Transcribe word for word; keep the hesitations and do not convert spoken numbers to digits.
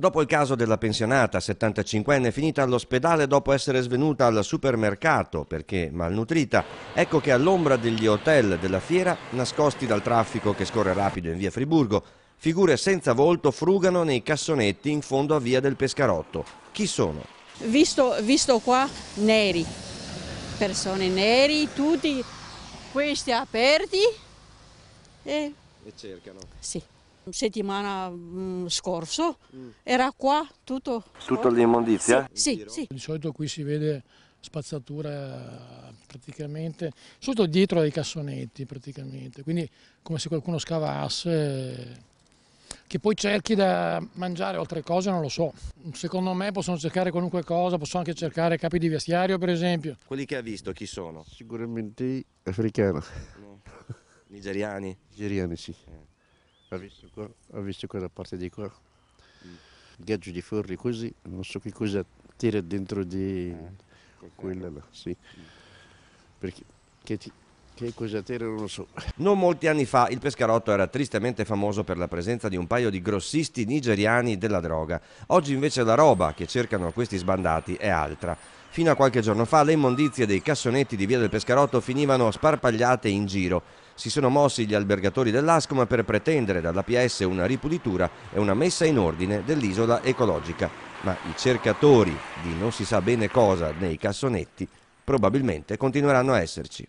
Dopo il caso della pensionata settantacinquenne finita all'ospedale dopo essere svenuta al supermercato perché malnutrita, ecco che all'ombra degli hotel della fiera, nascosti dal traffico che scorre rapido in via Friburgo, figure senza volto frugano nei cassonetti in fondo a via del Pescarotto. Chi sono? Visto, visto qua neri, persone neri, tutti questi aperti e, e cercano. Sì. Settimana scorsa mm. era qua tutto. Tutta l'immondizia? Sì, sì, sì. Di solito qui si vede spazzatura praticamente, sotto dietro ai cassonetti praticamente, quindi come se qualcuno scavasse, che poi cerchi da mangiare altre cose, non lo so. Secondo me possono cercare qualunque cosa, possono anche cercare capi di vestiario per esempio. Quelli che ha visto chi sono? Sicuramente africani. No. Nigeriani? Nigeriani sì. Eh. Ha visto qua, ha visto quella parte di qua, gaggio di ferri così, non so che cosa tira dentro di eh, quella là, sì, perché che, ti, che cosa tira non lo so. Non molti anni fa il Pescarotto era tristemente famoso per la presenza di un paio di grossisti nigeriani della droga. Oggi invece la roba che cercano questi sbandati è altra. Fino a qualche giorno fa le immondizie dei cassonetti di via del Pescarotto finivano sparpagliate in giro. Si sono mossi gli albergatori dell'Ascoma per pretendere dall'A P S una ripulitura e una messa in ordine dell'isola ecologica. Ma i cercatori di non si sa bene cosa nei cassonetti probabilmente continueranno a esserci.